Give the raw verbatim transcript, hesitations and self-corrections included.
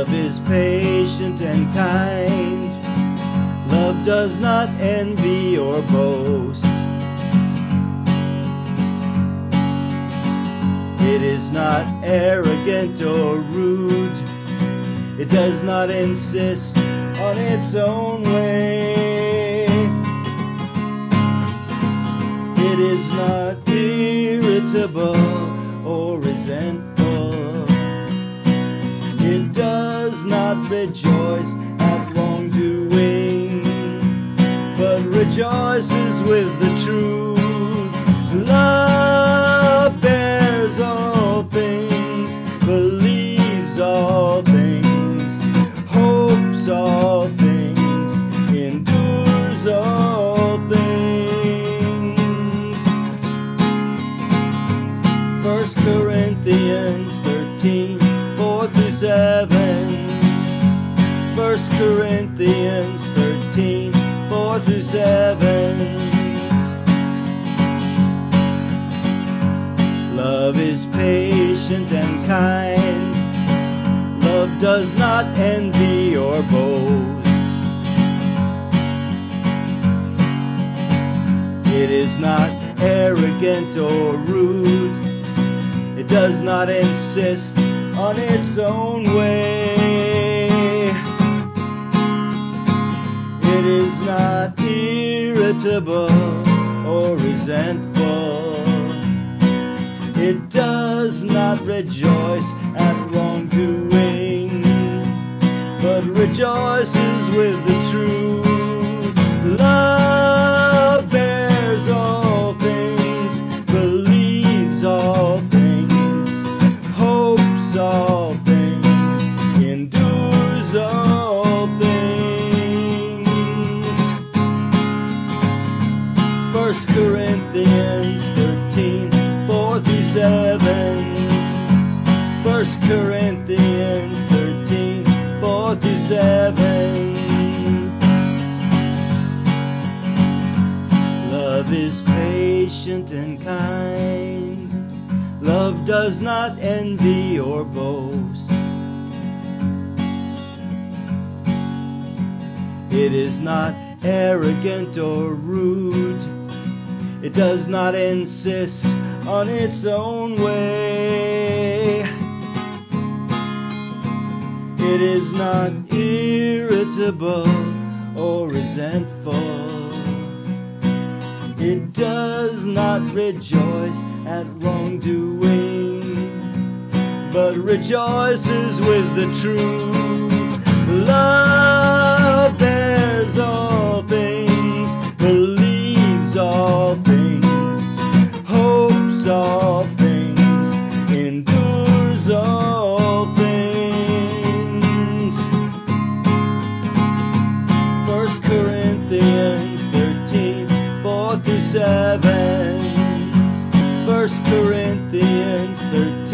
Love is patient and kind. Love does not envy or boast. It is not arrogant or rude. It does not insist on its own way. It is not irritable or resentful. It does not rejoice at wrongdoing, but rejoices with the truth. Love bears all things, believes all things, hopes all things, endures all things. First Corinthians thirteen. Seven. First Corinthians thirteen, four through seven. Love is patient and kind. Love does not envy or boast. It is not arrogant or rude. It does not insist on its own way. It is not irritable or resentful. It does not rejoice at wrongdoing, but rejoices with the truth. Love bears all things, believes all things, all things, endures all things. First Corinthians thirteen, four through seven. First Corinthians thirteen, four through seven. Love is patient and kind. Love does not envy or boast. It is not arrogant or rude. It does not insist on its own way. It is not irritable or resentful. It does not rejoice at wrongdoing, but rejoices with the truth. Love bears all things, believes all things, hopes all things, endures all things. First Corinthians thirteen, four through seven. First Corinthians thirteen.